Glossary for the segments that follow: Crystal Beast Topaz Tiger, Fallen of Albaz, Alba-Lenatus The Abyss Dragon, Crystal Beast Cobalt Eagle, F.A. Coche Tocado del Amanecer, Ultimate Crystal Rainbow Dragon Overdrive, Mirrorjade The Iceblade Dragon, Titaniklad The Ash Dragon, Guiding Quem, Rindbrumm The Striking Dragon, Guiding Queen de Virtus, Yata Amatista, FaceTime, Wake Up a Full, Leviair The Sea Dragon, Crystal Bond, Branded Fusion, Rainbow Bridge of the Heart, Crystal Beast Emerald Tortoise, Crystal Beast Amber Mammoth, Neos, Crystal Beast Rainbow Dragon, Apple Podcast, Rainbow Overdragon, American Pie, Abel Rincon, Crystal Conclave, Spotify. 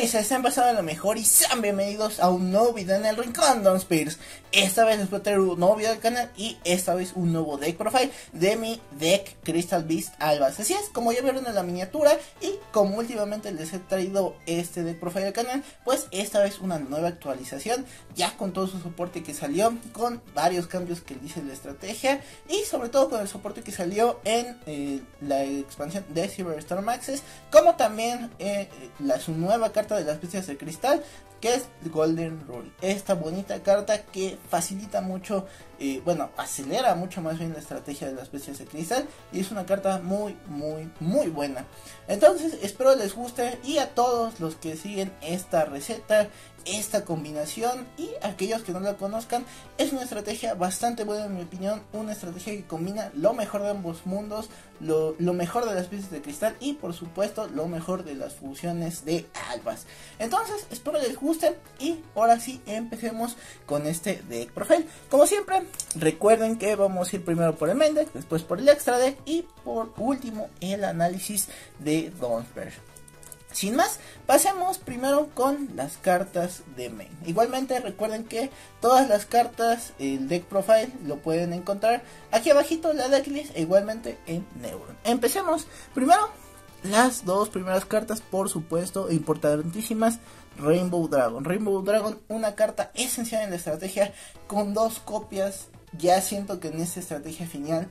Dunsparce, están pasando lo mejor y sean bienvenidos a un nuevo video en el Rincón Dunsparce. Esta vez les voy a traer un nuevo video del canal y esta vez un nuevo deck profile de mi deck Crystal Beast Albaz. Así es, como ya vieron en la miniatura y como últimamente les he traído este deck profile del canal, pues esta vez una nueva actualización, ya con todo su soporte que salió, con varios cambios que dice la estrategia y sobre todo con el soporte que salió en la expansión de Cyberstorm Access, como también su nueva carta de las bestias de cristal, que es Golden Rule. Esta bonita carta que facilita mucho, acelera mucho más bien la estrategia de las bestias de cristal, y es una carta muy buena. Entonces espero les guste, y a todos los que siguen esta receta, esta combinación, y aquellos que no la conozcan, es una estrategia bastante buena en mi opinión, una estrategia que combina lo mejor de ambos mundos, lo mejor de las piezas de cristal y por supuesto lo mejor de las fusiones de albas. Entonces espero les guste y ahora sí empecemos con este deck profile. Como siempre recuerden que vamos a ir primero por el main deck, después por el extra deck y por último el análisis de Dunsparce. Sin más, pasemos primero con las cartas de main. Igualmente recuerden que todas las cartas, el deck profile, lo pueden encontrar aquí abajito la decklist e igualmente en Neuron. Empecemos primero las dos primeras cartas, por supuesto, importantísimas. Rainbow Dragon. Rainbow Dragon, una carta esencial en la estrategia con dos copias. Ya siento que en esta estrategia final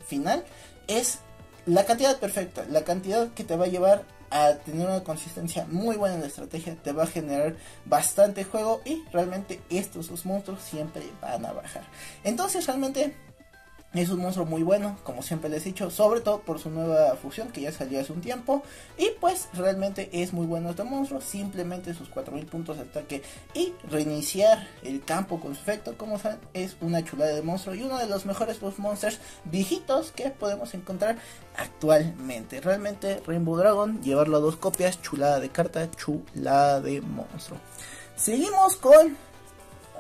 es la cantidad perfecta, la cantidad que te va a llevar a tener una consistencia muy buena en la estrategia, te va a generar bastante juego y realmente estos dos monstruos siempre van a bajar. Entonces realmente es un monstruo muy bueno, como siempre les he dicho, sobre todo por su nueva fusión que ya salió hace un tiempo. Y pues realmente es muy bueno este monstruo, simplemente sus 4000 puntos de ataque y reiniciar el campo con su efecto, como saben, es una chulada de monstruo y uno de los mejores boss monsters viejitos que podemos encontrar actualmente. Realmente Rainbow Dragon, llevarlo a dos copias, chulada de carta, chulada de monstruo. Seguimos con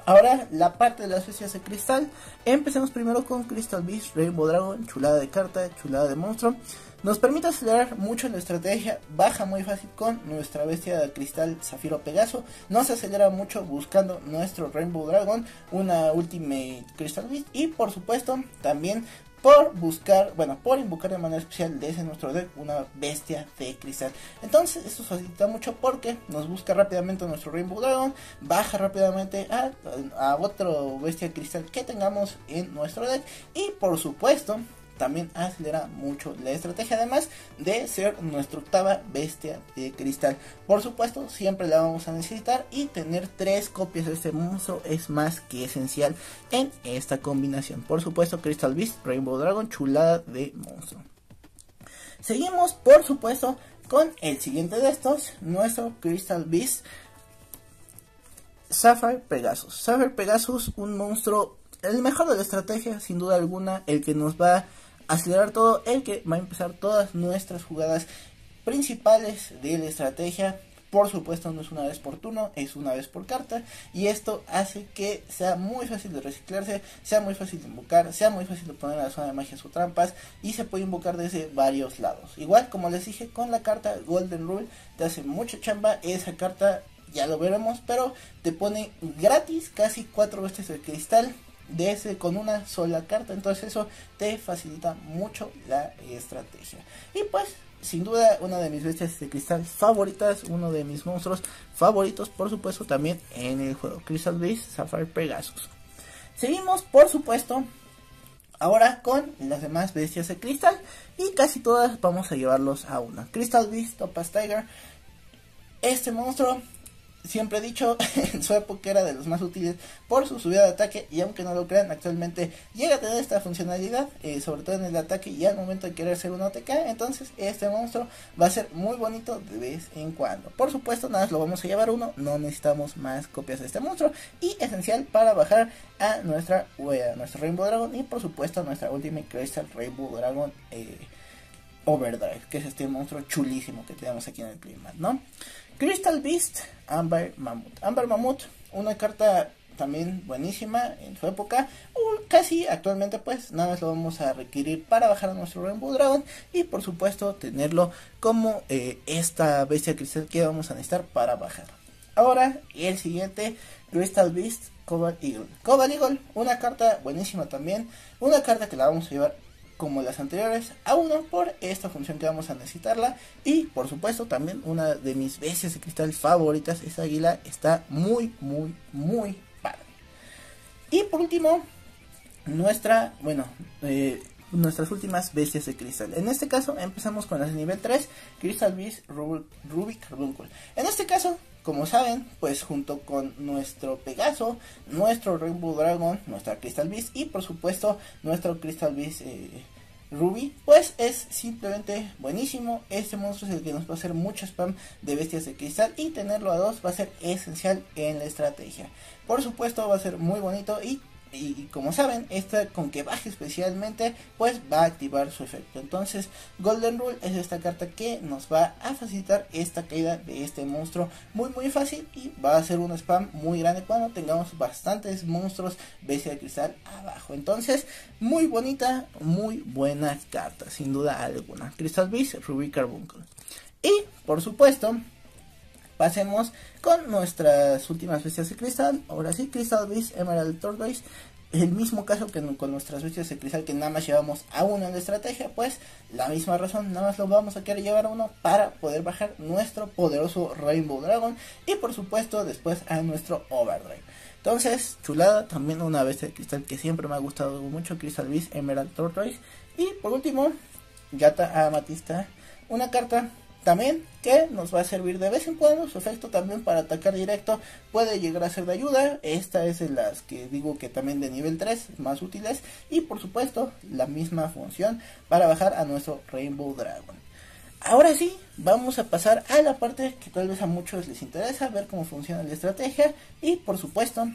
ahora la parte de las bestias de cristal. Empecemos primero con Crystal Beast Rainbow Dragon, chulada de carta, chulada de monstruo. Nos permite acelerar mucho la estrategia, baja muy fácil con nuestra bestia de cristal Zafiro Pegaso. Nos acelera mucho buscando nuestro Rainbow Dragon, una Ultimate Crystal Beast. Y por supuesto también por invocar de manera especial desde nuestro deck una bestia de cristal. Entonces esto facilita mucho porque nos busca rápidamente nuestro Rainbow Dragon, baja rápidamente a otro bestia de cristal que tengamos en nuestro deck y por supuesto también acelera mucho la estrategia, además de ser nuestra octava bestia de cristal. Por supuesto siempre la vamos a necesitar y tener tres copias de este monstruo es más que esencial en esta combinación. Por supuesto Crystal Beast Rainbow Dragon, chulada de monstruo. Seguimos por supuesto con el siguiente de estos, nuestro Crystal Beast Sapphire Pegasus. Sapphire Pegasus, un monstruo, el mejor de la estrategia sin duda alguna, el que nos va a acelerar todo, el que va a empezar todas nuestras jugadas principales de la estrategia. Por supuesto no es una vez por turno, es una vez por carta, y esto hace que sea muy fácil de reciclarse, sea muy fácil de invocar, sea muy fácil de poner en la zona de magias o trampas, y se puede invocar desde varios lados. Igual como les dije con la carta Golden Rule, te hace mucha chamba esa carta, ya lo veremos, pero te pone gratis casi 4 bestias de cristal de ese con una sola carta. Entonces eso te facilita mucho la estrategia. Y pues sin duda una de mis bestias de cristal favoritas, uno de mis monstruos favoritos por supuesto también en el juego, Crystal Beast Sapphire Pegasus. Seguimos por supuesto ahora con las demás bestias de cristal y casi todas vamos a llevarlos a una. Crystal Beast Topaz Tiger, este monstruo, siempre he dicho, en su época era de los más útiles por su subida de ataque, y aunque no lo crean, actualmente llega a tener esta funcionalidad, sobre todo en el ataque y al momento de querer ser un OTK. Entonces este monstruo va a ser muy bonito de vez en cuando. Por supuesto nada más lo vamos a llevar uno, no necesitamos más copias de este monstruo, y esencial para bajar a nuestro Rainbow Dragon y por supuesto a nuestra Ultimate Crystal Rainbow Dragon Overdrive, que es este monstruo chulísimo que tenemos aquí en el clima, ¿no? Crystal Beast Amber Mammoth. Amber Mammoth, una carta también buenísima en su época, o casi actualmente pues nada más lo vamos a requerir para bajar a nuestro Rainbow Dragon y por supuesto tenerlo como esta bestia cristal que vamos a necesitar para bajar. Ahora, y el siguiente, Crystal Beast Cobalt Eagle. Cobalt Eagle, una carta buenísima también, una carta que la vamos a llevar como las anteriores, a uno por esta función que vamos a necesitarla. Y por supuesto también una de mis bestias de cristal favoritas, esta águila está muy padre. Y por último, nuestras últimas bestias de cristal. En este caso empezamos con las de nivel 3, Crystal Beast Ruby Carbuncle. En este caso, como saben, pues junto con nuestro Pegaso, nuestro Rainbow Dragon, nuestra Crystal Beast y por supuesto nuestro Crystal Beast Ruby, pues es simplemente buenísimo. Este monstruo es el que nos va a hacer mucho spam de bestias de cristal y tenerlo a 2 va a ser esencial en la estrategia. Por supuesto va a ser muy bonito y como saben, esta con que baje especialmente, pues va a activar su efecto. Entonces, Golden Rule es esta carta que nos va a facilitar esta caída de este monstruo muy fácil. Y va a ser un spam muy grande cuando tengamos bastantes monstruos bestia de cristal abajo. Entonces, muy bonita, muy buena carta, sin duda alguna. Crystal Beast, Ruby Carbuncle. Y, por supuesto, pasemos con nuestras últimas bestias de cristal. Ahora sí, Crystal Beast Emerald Tortoise. El mismo caso que con nuestras bestias de cristal que nada más llevamos a uno en la estrategia, pues la misma razón, nada más lo vamos a querer llevar a uno para poder bajar nuestro poderoso Rainbow Dragon y por supuesto después a nuestro Overdrive. Entonces, chulada, también una bestia de cristal que siempre me ha gustado mucho, Crystal Beast Emerald Tortoise. Y por último, Yata Amatista, una carta también que nos va a servir de vez en cuando. Su efecto también para atacar directo puede llegar a ser de ayuda. Esta es de las que digo que también de nivel 3 más útiles. Y por supuesto la misma función para bajar a nuestro Rainbow Dragon. Ahora sí, vamos a pasar a la parte que tal vez a muchos les interesa, ver cómo funciona la estrategia. Y por supuesto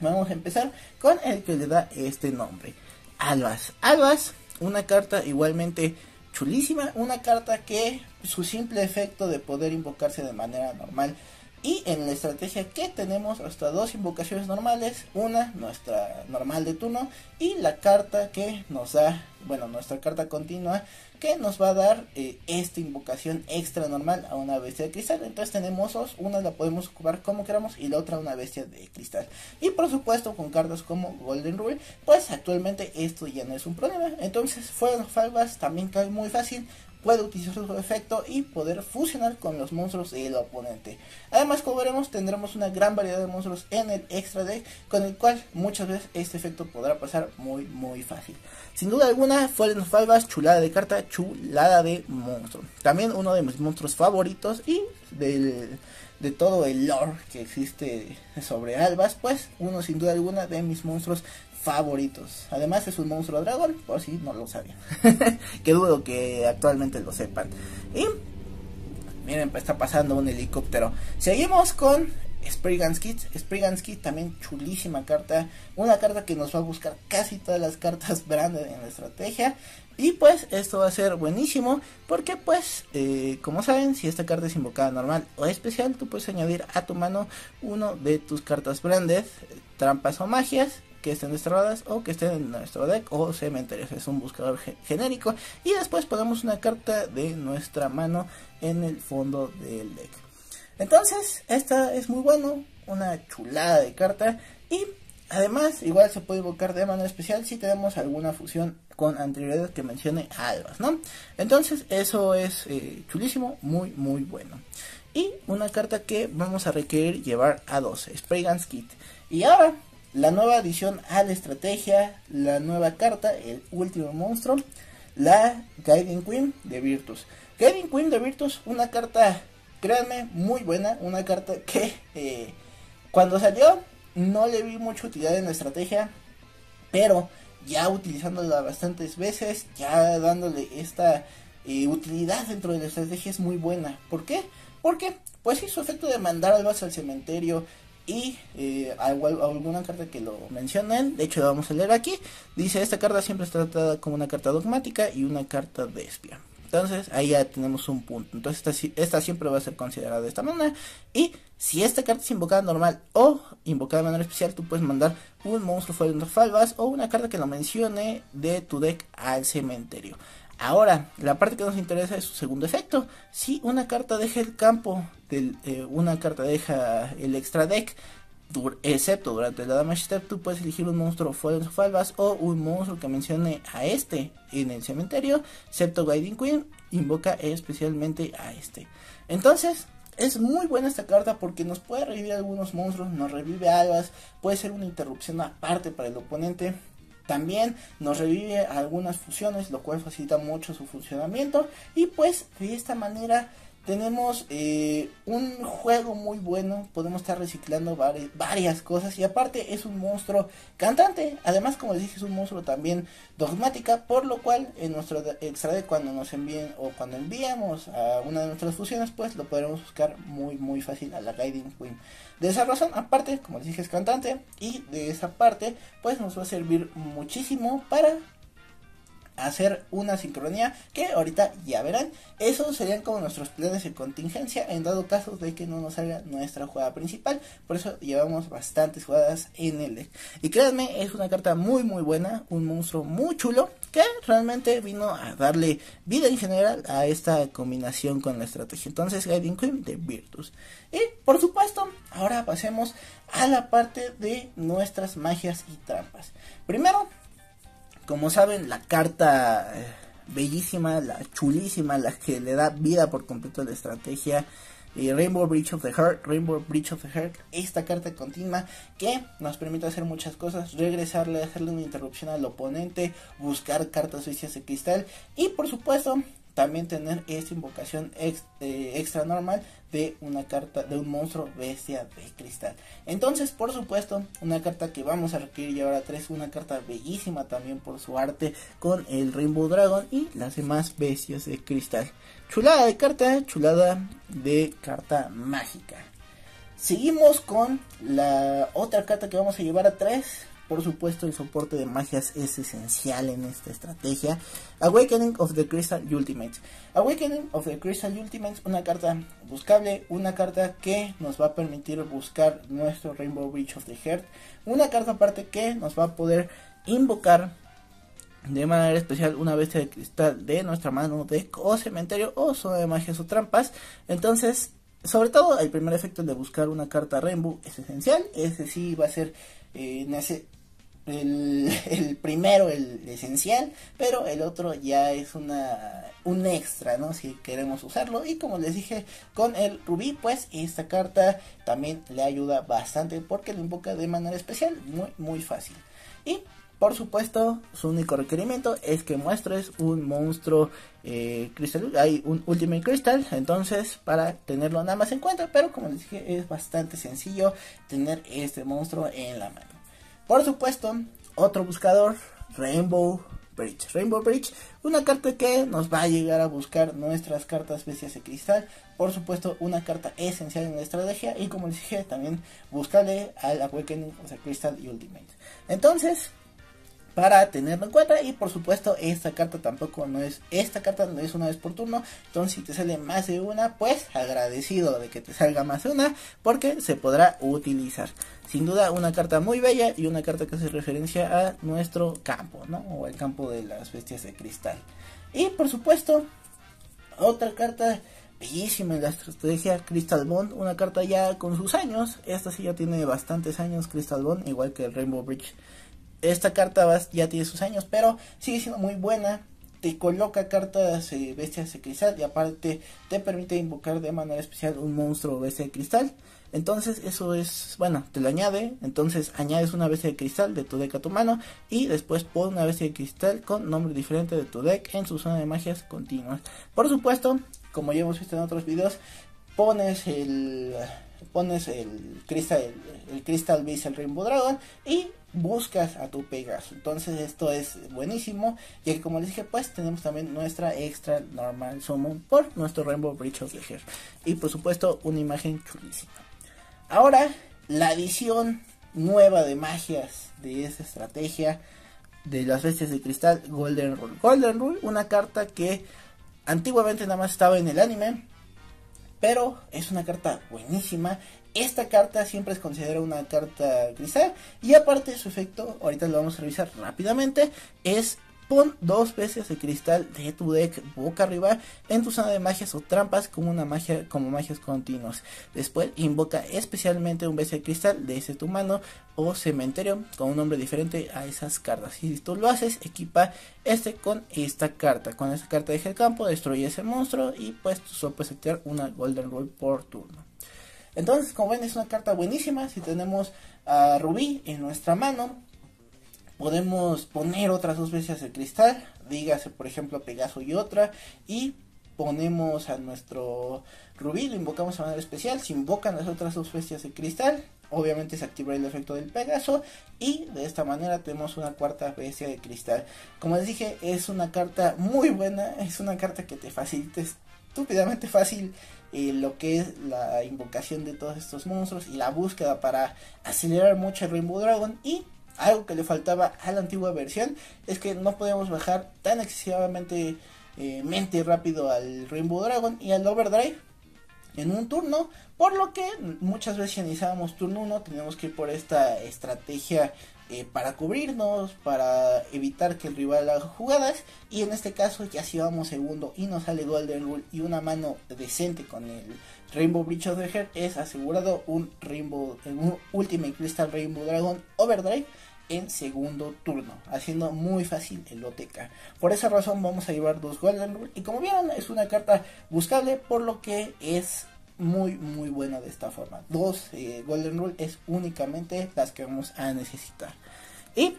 vamos a empezar con el que le da este nombre, Albaz. Albaz, una carta igualmente chulísima, una carta que su simple efecto de poder invocarse de manera normal y en la estrategia que tenemos hasta 2 invocaciones normales, una nuestra normal de turno y la carta que nos da, bueno, nuestra carta continua que nos va a dar esta invocación extra normal a una bestia de cristal. Entonces tenemos dos, una la podemos ocupar como queramos y la otra una bestia de cristal. Y por supuesto con cartas como Golden Rule, pues actualmente esto ya no es un problema. Entonces Fallen of Albaz también cae muy fácil, puede utilizar su efecto y poder fusionar con los monstruos del oponente. Además, como veremos, tendremos una gran variedad de monstruos en el extra deck, con el cual muchas veces este efecto podrá pasar muy fácil. Sin duda alguna, Fallen of Albaz, chulada de carta, chulada de monstruo. También uno de mis monstruos favoritos y de todo el lore que existe sobre Albaz, pues uno sin duda alguna de mis monstruos favoritos. Además es un monstruo dragón, por si no lo sabían. Que dudo que actualmente lo sepan. Y miren, está pasando un helicóptero. Seguimos con Springans Kitt. Springans Kitt también chulísima carta, una carta que nos va a buscar casi todas las cartas branded en la estrategia. Y pues esto va a ser buenísimo porque pues como saben, si esta carta es invocada normal o especial, tú puedes añadir a tu mano uno de tus cartas branded, trampas o magias que estén destrabadas o que estén en nuestro deck o cementerios. Es un buscador genérico y después ponemos una carta de nuestra mano en el fondo del deck. Entonces, esta es muy bueno, una chulada de carta y además igual se puede invocar de manera especial si tenemos alguna fusión con anterioridad que mencione Albaz, ¿no? Entonces, eso es chulísimo, muy bueno. Y una carta que vamos a requerir llevar a 12, Springans Kitt. Y ahora, la nueva adición a la estrategia, la nueva carta, el último monstruo, la Guiding Quem de Virtus. Guiding Quem de Virtus, una carta, créanme, muy buena, una carta que cuando salió no le vi mucha utilidad en la estrategia, pero ya utilizándola bastantes veces, ya dándole esta utilidad dentro de la estrategia es muy buena. ¿Por qué? Porque pues hizo efecto de mandar albas al cementerio y alguna carta que lo mencionen. De hecho la vamos a leer aquí. Dice: esta carta siempre es tratada como una carta dogmática y una carta de espía. Entonces ahí ya tenemos un punto. Entonces esta siempre va a ser considerada de esta manera. Y si esta carta es invocada normal o invocada de manera especial, tú puedes mandar un monstruo Fallen of Albaz o una carta que lo mencione de tu deck al cementerio. Ahora, la parte que nos interesa es su segundo efecto. Si una carta deja el campo, una carta deja el extra deck, excepto durante la Damage Step, tú puedes elegir un monstruo Fallen of Albaz o un monstruo que mencione a este en el cementerio, excepto Guiding Queen, invoca especialmente a este. Entonces, es muy buena esta carta porque nos puede revivir algunos monstruos, nos revive Albaz, puede ser una interrupción aparte para el oponente. También nos revive algunas fusiones, lo cual facilita mucho su funcionamiento. Y pues de esta manera tenemos un juego muy bueno. Podemos estar reciclando varias cosas. Y aparte es un monstruo cantante. Además, como les dije, es un monstruo también dogmática. Por lo cual en nuestro extra deck, cuando nos envíen o cuando enviamos a una de nuestras fusiones, pues lo podremos buscar muy fácil a la Guiding Queen. De esa razón, aparte, como les dije, es cantante. Y de esa parte, pues nos va a servir muchísimo para hacer una sincronía que ahorita ya verán. Esos serían como nuestros planes de contingencia en dado caso de que no nos salga nuestra jugada principal. Por eso llevamos bastantes jugadas en el deck. Y créanme, es una carta muy buena, un monstruo muy chulo que realmente vino a darle vida en general a esta combinación con la estrategia. Entonces, Guiding Quem de Virtus. Y por supuesto, ahora pasemos a la parte de nuestras magias y trampas. Primero, como saben, la carta bellísima, la chulísima, la que le da vida por completo a la estrategia, Rainbow Bridge of the Heart, esta carta continua que nos permite hacer muchas cosas, regresarle, hacerle una interrupción al oponente, buscar cartas sucias de cristal y por supuesto también tener esta invocación extra normal de una carta, de un monstruo bestia de cristal. Entonces, por supuesto, una carta que vamos a requerir llevar a 3, una carta bellísima también por su arte con el Rainbow Dragon y las demás bestias de cristal. Chulada de carta, chulada de carta mágica. Seguimos con la otra carta que vamos a llevar a 3. Por supuesto, el soporte de magias es esencial en esta estrategia. Awakening of the Crystal Ultimates. Una carta buscable, una carta que nos va a permitir buscar nuestro Rainbow Bridge of the Heart. Una carta aparte que nos va a poder invocar de manera especial una bestia de cristal de nuestra mano, deck o cementerio o zona de magias o trampas. Entonces, sobre todo, el primer efecto de buscar una carta Rainbow es esencial. Ese sí va a ser el esencial, pero el otro ya es un extra, ¿no? Si queremos usarlo. Y como les dije con el Rubí, pues esta carta también le ayuda bastante porque lo invoca de manera especial, muy fácil. Y por supuesto, su único requerimiento es que muestres un monstruo cristal, hay un Ultimate Crystal, entonces para tenerlo nada más en cuenta, pero como les dije, es bastante sencillo tener este monstruo en la mano. Por supuesto, otro buscador, Rainbow Bridge. Una carta que nos va a llegar a buscar nuestras cartas bestias de cristal. Por supuesto, una carta esencial en la estrategia y como les dije, también buscarle al Awakening of the Crystal Ultimate. Entonces, para tenerlo en cuenta, y por supuesto esta carta no es una vez por turno, entonces si te sale más de una, pues agradecido de que te salga más de una, porque se podrá utilizar. Sin duda una carta muy bella y una carta que hace referencia a nuestro campo, ¿no? O al campo de las bestias de cristal. Y por supuesto, otra carta bellísima en la estrategia, Crystal Bond, una carta ya con sus años, esta sí ya tiene bastantes años, Crystal Bond, igual que el Rainbow Bridge. Esta carta ya tiene sus años, pero sigue siendo muy buena. Te coloca cartas bestias de cristal y aparte te permite invocar de manera especial un monstruo bestia de cristal. Entonces eso es, bueno, te lo añade. Entonces añades una bestia de cristal de tu deck a tu mano y después pon una bestia de cristal con nombre diferente de tu deck en su zona de magias continuas. Por supuesto, como ya hemos visto en otros videos, pones el Crystal Beast, el Rainbow Dragon y buscas a tu Pegasus. Entonces esto es buenísimo, ya que como les dije, pues tenemos también nuestra extra normal summon por nuestro Rainbow Bridge of the Heart. Y por supuesto una imagen chulísima. Ahora, la edición nueva de magias de esta estrategia de las bestias de cristal, Golden Rule. Golden Rule, una carta que antiguamente nada más estaba en el anime, pero es una carta buenísima. Esta carta siempre es considerada una carta cristal. Y aparte su efecto, ahorita lo vamos a revisar rápidamente, es Pon dos veces el cristal de tu deck boca arriba en tu zona de magias o trampas como magias continuas. Después invoca especialmente un bestia de cristal desde tu mano o cementerio con un nombre diferente a esas cartas. Y si tú lo haces, equipa este con esta carta. Con esta carta deja el campo, destruye ese monstruo y pues tú solo puedes activar una Golden Rule por turno. Entonces, como ven, es una carta buenísima. Si tenemos a Rubí en nuestra mano, podemos poner otras dos veces el cristal, dígase por ejemplo Pegaso y otra, y ponemos a nuestro Rubí, lo invocamos a manera especial, se invocan las otras dos bestias de cristal, obviamente se activará el efecto del Pegaso y de esta manera tenemos una cuarta bestia de cristal. Como les dije, es una carta muy buena, es una carta que te facilita estúpidamente fácil lo que es la invocación de todos estos monstruos y la búsqueda para acelerar mucho el Rainbow Dragon. Y algo que le faltaba a la antigua versión es que no podíamos bajar tan excesivamente rápido al Rainbow Dragon y al Overdrive en un turno, por lo que muchas veces iniciábamos turno 1, teníamos que ir por esta estrategia para cubrirnos, para evitar que el rival haga jugadas, y en este caso ya si vamos segundo y nos sale Golden Rule y una mano decente con el Rainbow Bridge of the Heart, es asegurado un Ultimate Crystal Rainbow Dragon Overdrive en segundo turno, haciendo muy fácil el OTK. Por esa razón vamos a llevar dos Golden Rule, y como vieron es una carta buscable, por lo que es muy muy buena de esta forma. Dos Golden Rule es únicamente las que vamos a necesitar. Y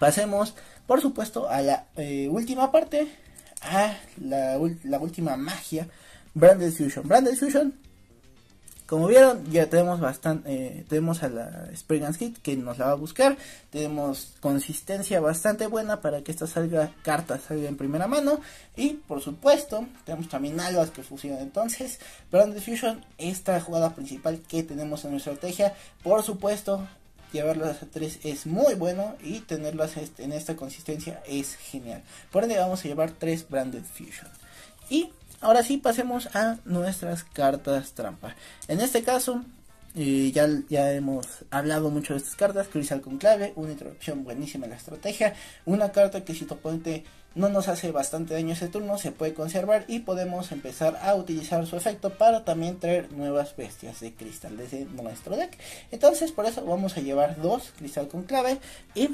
pasemos por supuesto a la última parte, a la última magia, Branded Fusion. Branded Fusion, como vieron, ya tenemos bastante, tenemos a la Springans Kitt que nos la va a buscar, tenemos consistencia bastante buena para que esta carta salga en primera mano, y por supuesto tenemos también albas que fusionan. Entonces, Branded Fusion, esta jugada principal que tenemos en nuestra estrategia, por supuesto llevarlas a 3 es muy bueno y tenerlas en esta consistencia es genial. Por ende vamos a llevar 3 Branded Fusion. Y ahora sí, pasemos a nuestras cartas trampa. En este caso, ya hemos hablado mucho de estas cartas. Crystal Conclave, una interrupción buenísima en la estrategia. Una carta que si tu oponente no nos hace bastante daño ese turno, se puede conservar y podemos empezar a utilizar su efecto para también traer nuevas bestias de cristal desde nuestro deck. Entonces, por eso vamos a llevar 2 Crystal Conclave, y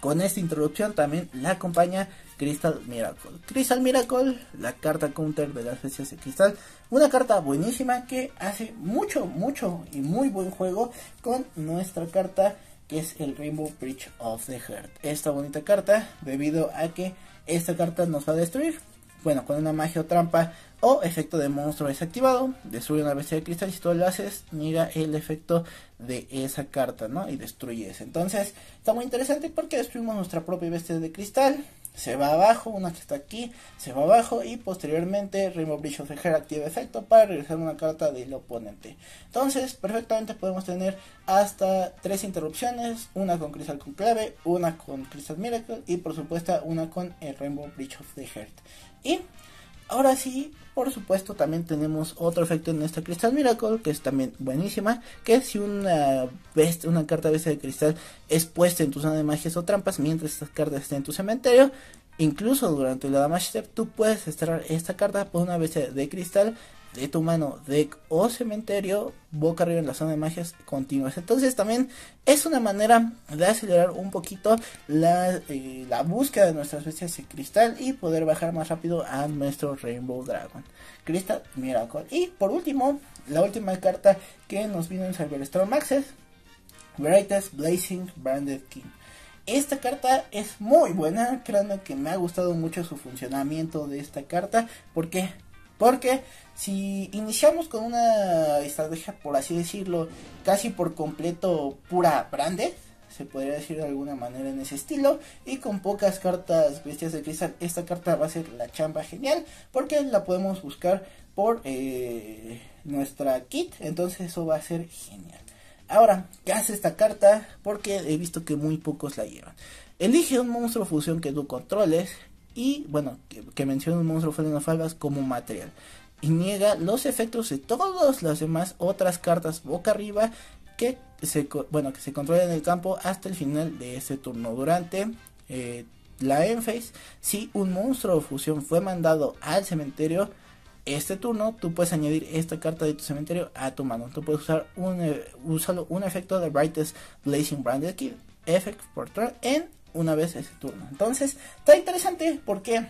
con esta introducción también la acompaña Crystal Miracle. Crystal Miracle, la carta counter de las bestias de cristal. Una carta buenísima que hace mucho, mucho y muy buen juego con nuestra carta que es el Rainbow Bridge of the Heart. Esta bonita carta, debido a que esta carta nos va a destruir. Bueno, con una magia o trampa o efecto de monstruo desactivado, destruye una bestia de cristal. Si tú lo haces, niega el efecto de esa carta, ¿no? Y destruyes. Entonces, está muy interesante porque destruimos nuestra propia bestia de cristal. Se va abajo, una que está aquí, se va abajo, y posteriormente Rainbow Bridge of the Heart activa efecto para regresar una carta del oponente. Entonces, perfectamente podemos tener hasta 3 interrupciones, una con Crystal Conclave, una con Crystal Miracle y por supuesto una con el Rainbow Bridge of the Heart. Y ahora sí, por supuesto también tenemos otro efecto en esta Crystal Miracle que es también buenísima, que si una carta bestia de cristal es puesta en tu zona de magias o trampas mientras estas cartas estén en tu cementerio, incluso durante la damage step tú puedes extraer esta carta por una bestia de cristal de tu mano, deck o cementerio, boca arriba en la zona de magias continuas. Entonces también es una manera de acelerar un poquito la búsqueda de nuestras bestias de cristal y poder bajar más rápido a nuestro Rainbow Dragon. Crystal Miracle. Y por último, la última carta que nos vino en Cyberstorm Access, Brightest Blazing Branded King. Esta carta es muy buena, créanme que me ha gustado mucho su funcionamiento de esta carta. ¿Por qué? Porque si iniciamos con una estrategia, por así decirlo, casi por completo pura branded, se podría decir de alguna manera en ese estilo, y con pocas cartas bestias de cristal, esta carta va a ser la chamba genial, porque la podemos buscar por nuestra kit, entonces eso va a ser genial. Ahora, ¿qué hace esta carta? Porque he visto que muy pocos la llevan. Elige un monstruo fusión que tú controles, y bueno, que menciona un monstruo Fallen of Albaz como material, y niega los efectos de todas las demás otras cartas boca arriba que se controlan en el campo hasta el final de este turno. Durante la Enface, si un monstruo o fusión fue mandado al cementerio este turno, tú puedes añadir esta carta de tu cementerio a tu mano. Tú puedes usar un efecto de Brightest Blazing Branded King Effect por turn en una vez ese turno. Entonces, está interesante. ¿Por qué?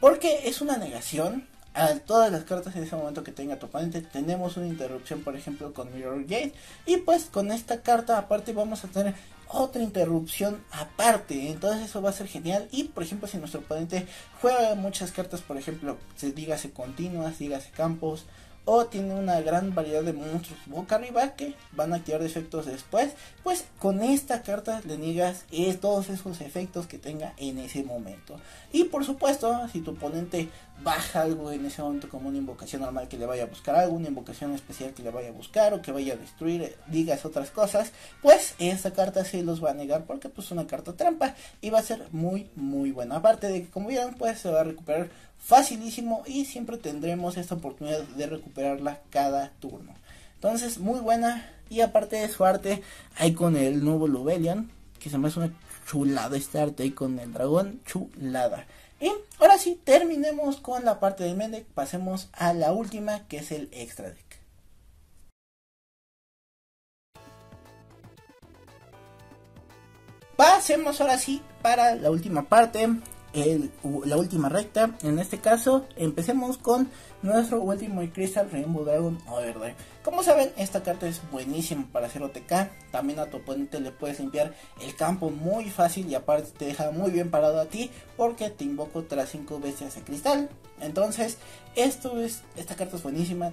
Porque es una negación a todas las cartas en ese momento que tenga tu oponente. Tenemos una interrupción, por ejemplo, con Mirrorjade. Y pues con esta carta aparte vamos a tener otra interrupción aparte. Entonces eso va a ser genial. Y por ejemplo, si nuestro oponente juega muchas cartas, por ejemplo, dígase continuas, dígase campos, o tiene una gran variedad de monstruos boca arriba que van a activar efectos después, pues con esta carta le niegas todos esos efectos que tenga en ese momento. Y por supuesto, si tu oponente baja algo en ese momento, como una invocación normal que le vaya a buscar algo, una invocación especial que le vaya a buscar, o que vaya a destruir, digas otras cosas, pues esta carta sí los va a negar, porque pues es una carta trampa y va a ser muy muy buena. Aparte de que, como vieron, pues se va a recuperar facilísimo y siempre tendremos esta oportunidad de recuperarla cada turno. Entonces, muy buena. Y aparte de su arte, hay con el nuevo Lubellion, que se me hace una chulada este arte, ahí con el dragón, chulada. Y ahora sí, terminemos con la parte del Mendec, pasemos a la última, que es el Extra Deck. Pasemos ahora sí para la última parte, la última recta. En este caso, empecemos con nuestro último Crystal Rainbow Dragon Overdrive. Como saben, esta carta es buenísima para hacer OTK. También a tu oponente le puedes limpiar el campo muy fácil, y aparte te deja muy bien parado a ti, porque te invoco tras 5 bestias de cristal. Entonces, esta carta es buenísima.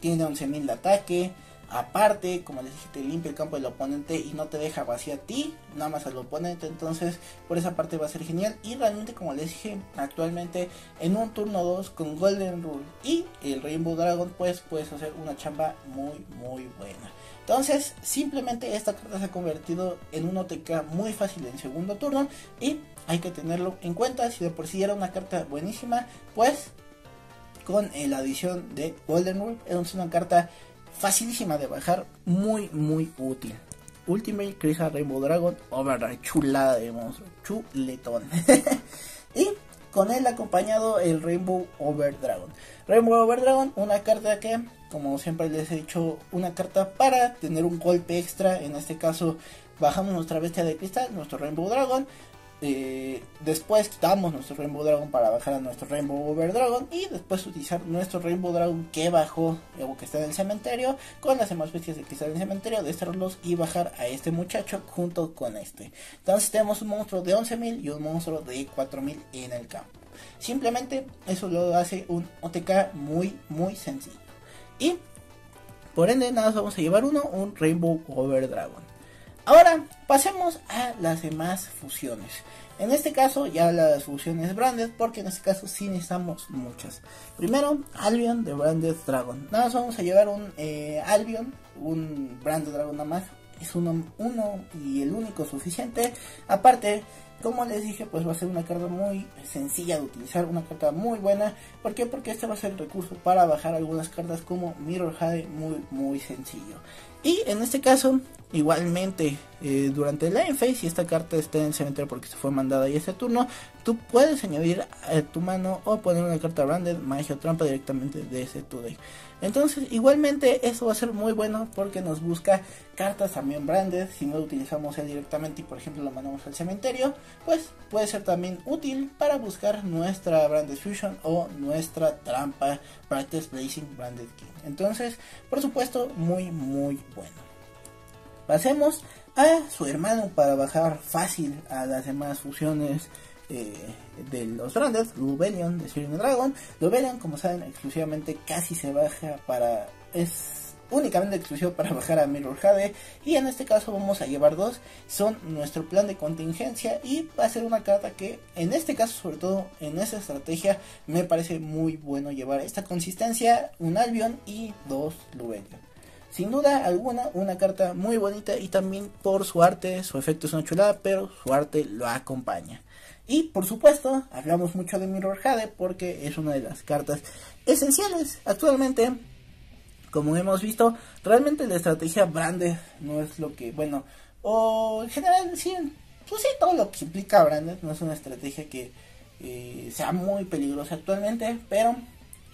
Tiene 11.000 de ataque. Aparte, como les dije, te limpia el campo del oponente y no te deja vacía a ti, nada más al oponente. Entonces, por esa parte va a ser genial. Y realmente, como les dije, actualmente en un turno 2 con Golden Rule y el Rainbow Dragon, pues puedes hacer una chamba muy muy buena. Entonces, simplemente esta carta se ha convertido en un OTK muy fácil en segundo turno, y hay que tenerlo en cuenta. Si de por sí era una carta buenísima, pues con la adición de Golden Rule es una carta facilísima de bajar, muy muy útil. Ultimate Crystal Rainbow Dragon Overdrive, chulada de monstruo, chuletón. Y con él acompañado el Rainbow Overdragon. Rainbow Overdragon, una carta que, como siempre les he dicho, una carta para tener un golpe extra. En este caso, bajamos nuestra bestia de cristal, nuestro Rainbow Dragon. Después quitamos nuestro Rainbow Dragon para bajar a nuestro Rainbow Overdragon, y después utilizar nuestro Rainbow Dragon que bajó o que está en el cementerio, con las demás bestias que están en el cementerio, desterrarlos y bajar a este muchacho junto con este. Entonces tenemos un monstruo de 11.000 y un monstruo de 4.000 en el campo. Simplemente eso lo hace un OTK muy muy sencillo, y por ende nada más vamos a llevar un Rainbow Overdragon. Ahora pasemos a las demás fusiones. En este caso ya las fusiones branded, porque en este caso sí necesitamos muchas. Primero, Albion The Branded Dragon. Nada más vamos a llevar un Albion, un Branded Dragon nada más. Es uno y el único suficiente. Aparte, como les dije, pues va a ser una carta muy sencilla de utilizar, una carta muy buena. ¿Por qué? Porque este va a ser el recurso para bajar algunas cartas como Mirrorjade, muy muy sencillo. Y en este caso, igualmente, durante la Enface, si esta carta está en el cementerio porque se fue mandada ahí este turno, tú puedes añadir a tu mano o poner una carta branded, magia o trampa directamente de ese tu deck. Entonces, igualmente, eso va a ser muy bueno porque nos busca cartas también branded. Si no lo utilizamos él directamente y, por ejemplo, lo mandamos al cementerio, pues puede ser también útil para buscar nuestra Branded Fusion o nuestra trampa Practice Blazing Branded King. Entonces, por supuesto, muy muy bueno. Pasemos a su hermano para bajar fácil a las demás fusiones de los grandes, Lubellion The Searing Dragon. Lubellion, como saben, exclusivamente casi se baja para... es únicamente exclusivo para bajar a Mirrorjade, y en este caso vamos a llevar dos. Son nuestro plan de contingencia, y va a ser una carta que en este caso, sobre todo en esta estrategia, me parece muy bueno llevar esta consistencia, un Albion y dos Lubellion. Sin duda alguna, una carta muy bonita, y también por su arte. Su efecto es una chulada, pero su arte lo acompaña. Y por supuesto, hablamos mucho de Mirrorjade porque es una de las cartas esenciales actualmente. Como hemos visto, realmente la estrategia branded no es lo que... bueno, o en general, sí, Pues sí, todo lo que implica Branded no es una estrategia que sea muy peligrosa actualmente, pero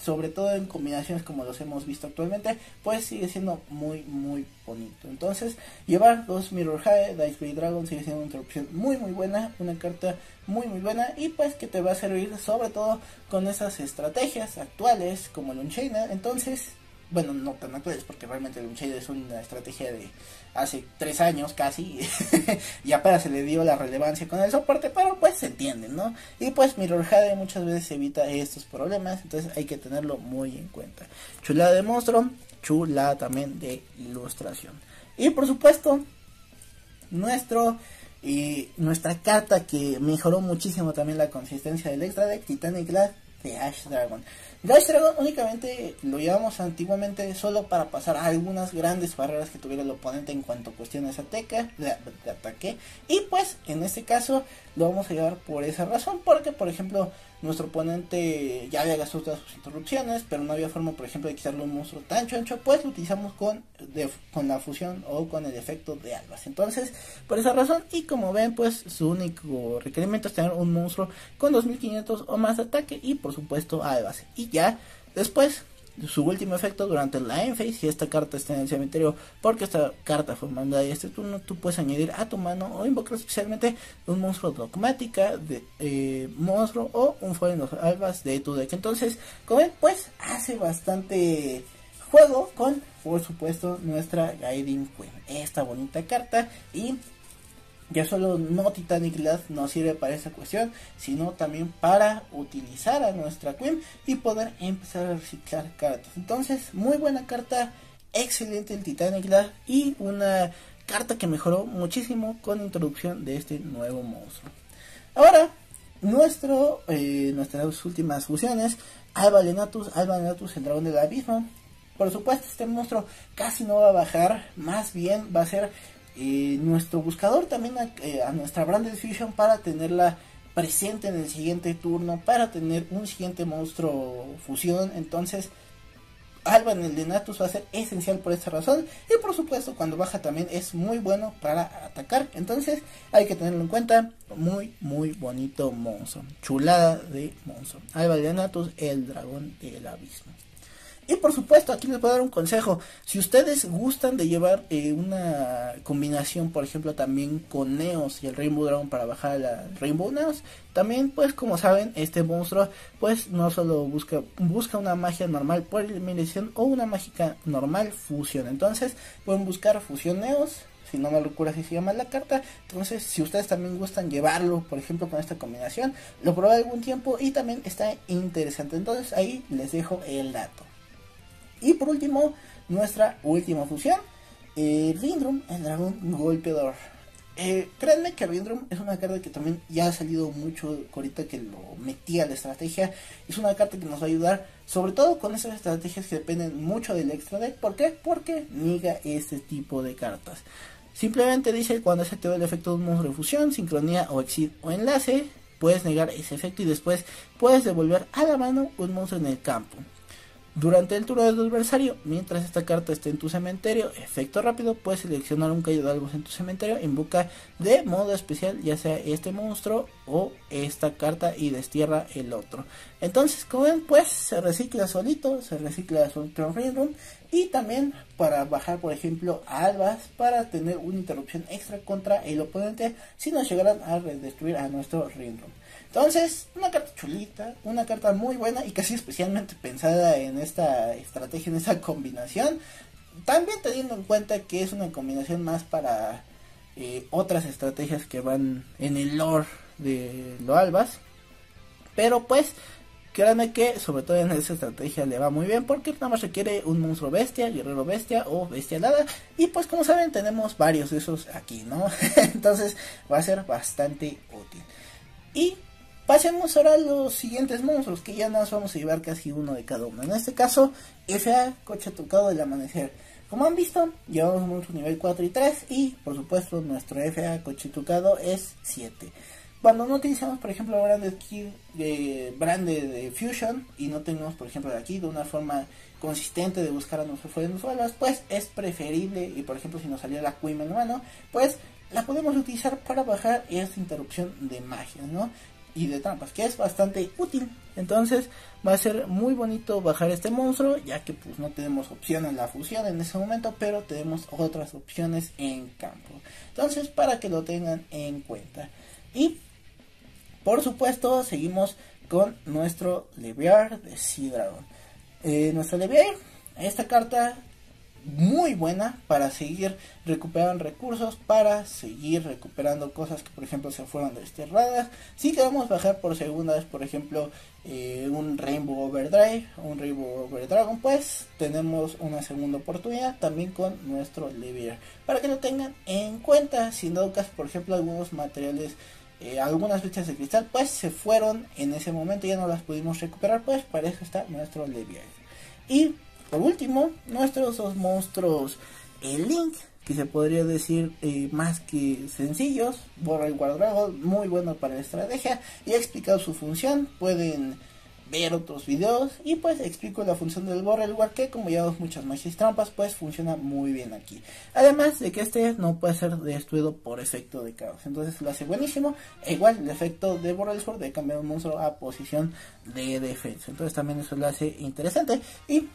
sobre todo en combinaciones como los hemos visto actualmente, pues sigue siendo muy muy bonito. Entonces llevar dos Mirrorjade The Iceblade Dragon sigue siendo una opción muy muy buena, una carta muy muy buena, y pues que te va a servir sobre todo con esas estrategias actuales como el Unchained. Entonces, bueno, no tan actuales, porque realmente el Unchained es una estrategia de hace 3 años casi y apenas se le dio la relevancia con el soporte, pero pues se entiende, ¿no? Y pues Mirrorjade muchas veces evita estos problemas, entonces hay que tenerlo muy en cuenta. Chulada de monstruo, chulada también de ilustración. Y por supuesto, nuestra carta que mejoró muchísimo también la consistencia del extra deck, Titanic Lad de Ash Dragon. Dash Dragon únicamente lo llevamos antiguamente solo para pasar algunas grandes barreras que tuviera el oponente en cuanto a cuestiones de ataque, y pues en este caso lo vamos a llevar por esa razón, porque por ejemplo nuestro oponente ya había gastado todas sus interrupciones, pero no había forma por ejemplo de quitarle un monstruo tan choncho, pues lo utilizamos con la fusión o con el efecto de Albaz. Entonces por esa razón, y como ven, pues su único requerimiento es tener un monstruo con 2500 o más de ataque y por supuesto Albaz. Y ya después su último efecto durante la end phase, si esta carta está en el cementerio porque esta carta fue mandada y este turno, tú puedes añadir a tu mano o invocar especialmente un monstruo dogmática de monstruo o un Fallen of Albaz de tu deck. Entonces, como ven, pues hace bastante juego con, por supuesto, nuestra Guiding Quem, esta bonita carta. Y ya solo no Titanic Lad nos sirve para esa cuestión, sino también para utilizar a nuestra Queen y poder empezar a reciclar cartas. Entonces, muy buena carta, excelente el Titanic Lad, y una carta que mejoró muchísimo con la introducción de este nuevo monstruo. Ahora, nuestras últimas fusiones, Alba-Lenatus el dragón del abismo. Por supuesto, este monstruo casi no va a bajar, más bien va a ser nuestro buscador también a nuestra Branded Fusion, para tenerla presente en el siguiente turno, para tener un siguiente monstruo fusión. Entonces Alba-Lenatus va a ser esencial por esta razón, y por supuesto cuando baja también es muy bueno para atacar. Entonces hay que tenerlo en cuenta, muy muy bonito monstruo, chulada de monstruo, Alba-Lenatus el dragón del abismo. Y por supuesto, aquí les voy a dar un consejo. Si ustedes gustan de llevar una combinación, por ejemplo, también con Neos y el Rainbow Dragon para bajar a la Rainbow Neos, también, pues como saben, este monstruo pues no solo busca una magia normal por eliminación o una mágica normal fusión. Entonces pueden buscar fusión Neos, si no me locura así se llama la carta. Entonces si ustedes también gustan llevarlo, por ejemplo, con esta combinación, lo probé algún tiempo y también está interesante. Entonces ahí les dejo el dato. Y por último, nuestra última fusión, Rindbrumm, el dragón golpeador. Créanme que Rindbrumm es una carta que también ya ha salido mucho, ahorita que lo metí a la estrategia. Es una carta que nos va a ayudar, sobre todo con esas estrategias que dependen mucho del extra deck. ¿Por qué? Porque niega este tipo de cartas. Simplemente dice cuando se activa el efecto de un monstruo de fusión, sincronía o exit o enlace, puedes negar ese efecto y después puedes devolver a la mano un monstruo en el campo. Durante el turno de tu adversario, mientras esta carta esté en tu cementerio, efecto rápido, puedes seleccionar un Cayo de Albaz en tu cementerio, invoca de modo especial ya sea este monstruo o esta carta y destierra el otro. Entonces, como ven, pues se recicla solito Rindbrumm, y también para bajar, por ejemplo, a Albaz, para tener una interrupción extra contra el oponente si nos llegaran a destruir a nuestro Rindbrumm. Entonces, una carta chulita, una carta muy buena y casi especialmente pensada en esta estrategia, en esta combinación. También teniendo en cuenta que es una combinación más para otras estrategias que van en el lore de lo Albaz. Pero pues, créanme que sobre todo en esa estrategia le va muy bien, porque nada más requiere un monstruo bestia, guerrero bestia o bestia alada. Y pues como saben, tenemos varios de esos aquí, ¿no? Entonces va a ser bastante útil. Y pasemos ahora a los siguientes monstruos, que ya nos vamos a llevar casi uno de cada uno. En este caso, F.A. Coche Tocado del Amanecer. Como han visto, llevamos un monstruo nivel 4 y 3, y por supuesto nuestro F.A. Coche Tocado es 7. Cuando no utilizamos, por ejemplo, Branded Fusion, y no tenemos, por ejemplo, de aquí, de una forma consistente de buscar a nuestros Fallen of Albaz, pues es preferible, y por ejemplo si nos salió la Queen en mano, pues la podemos utilizar para bajar esta interrupción de magias, ¿no? Y de trampas, que es bastante útil. Entonces va a ser muy bonito bajar este monstruo, ya que pues no tenemos opción en la fusión en ese momento, pero tenemos otras opciones en campo. Entonces, para que lo tengan en cuenta. Y por supuesto seguimos con nuestro Leviair de Sea Dragon. Nuestra Leviair, esta carta muy buena para seguir recuperando recursos, para seguir recuperando cosas que por ejemplo se fueron desterradas. Si queremos bajar por segunda vez por ejemplo un Rainbow Overdrive, un Rainbow Overdragon, pues tenemos una segunda oportunidad también con nuestro Leviair, para que lo tengan en cuenta. Si no buscas por ejemplo algunos materiales, algunas flechas de cristal, pues se fueron en ese momento, ya no las pudimos recuperar, pues para eso está nuestro Leviair. Y por último, nuestros dos monstruos Link, que se podría decir más que sencillos. Borrelcode Dragon, muy bueno para la estrategia, y he explicado su función, pueden ver otros videos, y pues explico la función del Borrelcode, que como llevamos muchas magias trampas, pues funciona muy bien aquí. Además de que este no puede ser destruido por efecto de caos, entonces lo hace buenísimo. E igual el efecto de Borrelcode de cambiar un monstruo a posición de defensa, entonces también eso lo hace interesante. Y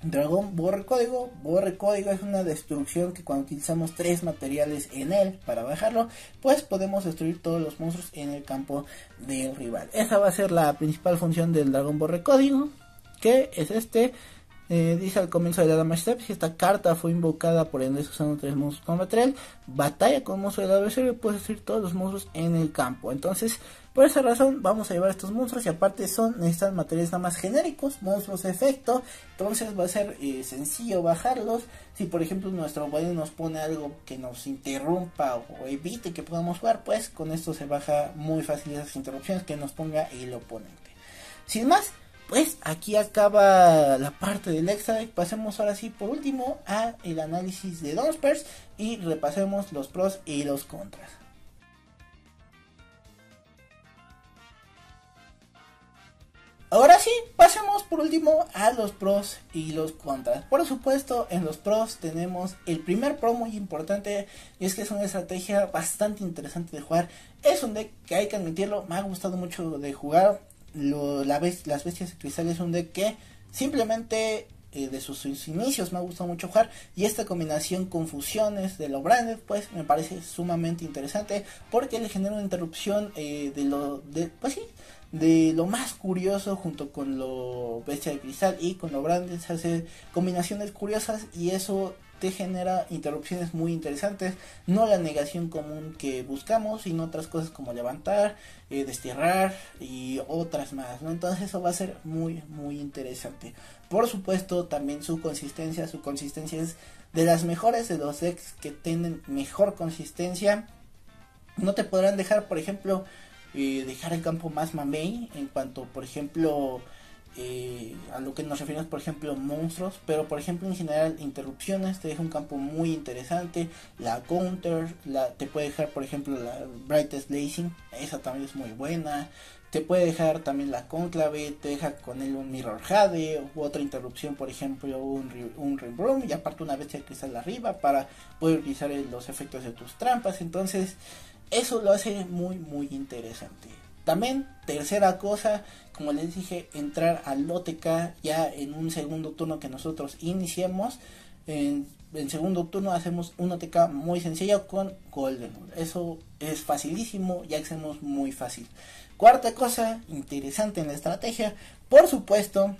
Dragón Borrelcode. Borrelcode es una destrucción que cuando utilizamos tres materiales en él para bajarlo, pues podemos destruir todos los monstruos en el campo del rival. Esa va a ser la principal función del Dragón Borrelcode, que es este. Dice al comienzo de la Damage Step, si esta carta fue invocada por Endés usando tres monstruos con material, batalla con monstruos del adversario, puedes destruir todos los monstruos en el campo. Entonces, por esa razón vamos a llevar estos monstruos, y aparte necesitan materiales nada más genéricos, monstruos de efecto, entonces va a ser sencillo bajarlos. Si por ejemplo nuestro oponente nos pone algo que nos interrumpa o evite que podamos jugar, pues con esto se baja muy fácil esas interrupciones que nos ponga el oponente. Sin más, pues aquí acaba la parte del extra. Pasemos ahora sí por último a el análisis de Dunsparce y repasemos los pros y los contras. Ahora sí, pasemos por último a los pros y los contras. Por supuesto, en los pros tenemos el primer pro muy importante, y es que es una estrategia bastante interesante de jugar. Es un deck que hay que admitirlo, me ha gustado mucho de jugar. Las bestias de cristal es un deck que simplemente de sus inicios me ha gustado mucho jugar, y esta combinación con fusiones de lo branded pues me parece sumamente interesante, porque le genera una interrupción de lo más curioso junto con lo bestia de cristal y con lo branded. Se hace combinaciones curiosas y eso te genera interrupciones muy interesantes, no la negación común que buscamos, sino otras cosas como levantar, desterrar y otras más, ¿no? Entonces eso va a ser muy muy interesante. Por supuesto también su consistencia es de las mejores, de los decks que tienen mejor consistencia. No te podrán dejar por ejemplo dejar el campo más mamey en cuanto por ejemplo a lo que nos referimos por ejemplo monstruos, pero por ejemplo en general interrupciones te deja un campo muy interesante. La counter te puede dejar por ejemplo la Brightest Blazing, esa también es muy buena. Te puede dejar también la Conclave, te deja con él un Mirrorjade u otra interrupción, por ejemplo un Rindbrumm, y aparte una bestia de cristal arriba para poder utilizar los efectos de tus trampas. Entonces eso lo hace muy muy interesante. También, tercera cosa, como les dije, entrar al OTK ya en un segundo turno que nosotros iniciemos. En segundo turno hacemos un OTK muy sencillo con Golden Rule. Eso es facilísimo, ya que hacemos muy fácil. Cuarta cosa interesante en la estrategia, por supuesto,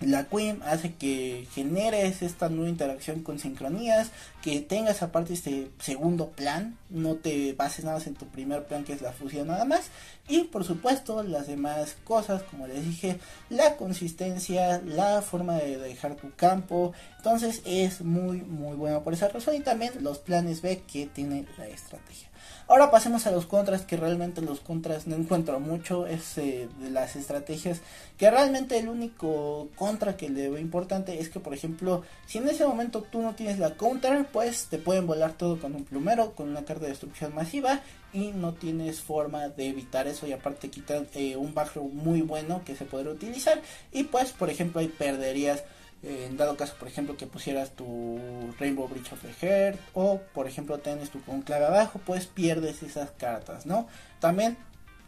la Queen hace que generes esta nueva interacción con sincronías, que tengas aparte este segundo plan, no te bases nada más en tu primer plan que es la fusión nada más. Y por supuesto las demás cosas, como les dije, la consistencia, la forma de dejar tu campo, entonces es muy muy bueno por esa razón, y también los planes B que tiene la estrategia. Ahora pasemos a los contras, que realmente los contras no encuentro mucho, es de las estrategias que realmente el único contra que le veo importante es que por ejemplo si en ese momento tú no tienes la counter, pues te pueden volar todo con un plumero, con una carta de destrucción masiva, y no tienes forma de evitar eso, y aparte quitan un backrow muy bueno que se podrá utilizar, y pues por ejemplo ahí perderías En dado caso, por ejemplo, que pusieras tu Rainbow Bridge of the Heart o, por ejemplo, tienes tu conclave abajo, pues pierdes esas cartas, ¿no? También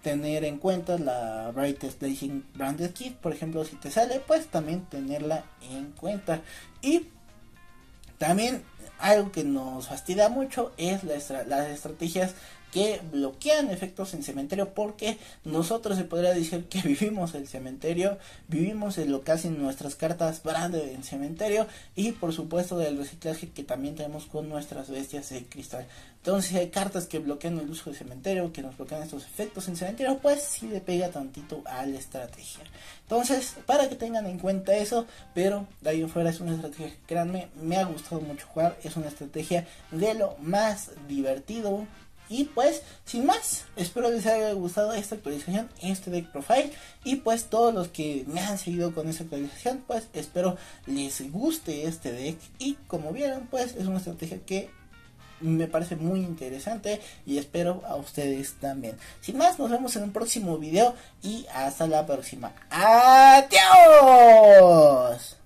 tener en cuenta la Brightest Blazing Branded King, por ejemplo, si te sale, pues también tenerla en cuenta. Y también algo que nos fastidia mucho es las estrategias que bloquean efectos en cementerio, porque nosotros se podría decir que vivimos el cementerio, vivimos en lo que hacen nuestras cartas branded en cementerio y por supuesto del reciclaje que también tenemos con nuestras bestias de cristal. Entonces hay cartas que bloquean el uso de cementerio, que nos bloquean estos efectos en cementerio, pues sí le pega tantito a la estrategia. Entonces, para que tengan en cuenta eso, pero de ahí afuera es una estrategia que, créanme, me ha gustado mucho jugar, es una estrategia de lo más divertido. Y pues, sin más, espero les haya gustado esta actualización, este deck profile. Y pues todos los que me han seguido con esta actualización, pues espero les guste este deck. Y como vieron, pues es una estrategia que me parece muy interesante y espero a ustedes también. Sin más, nos vemos en un próximo video y hasta la próxima. ¡Adiós!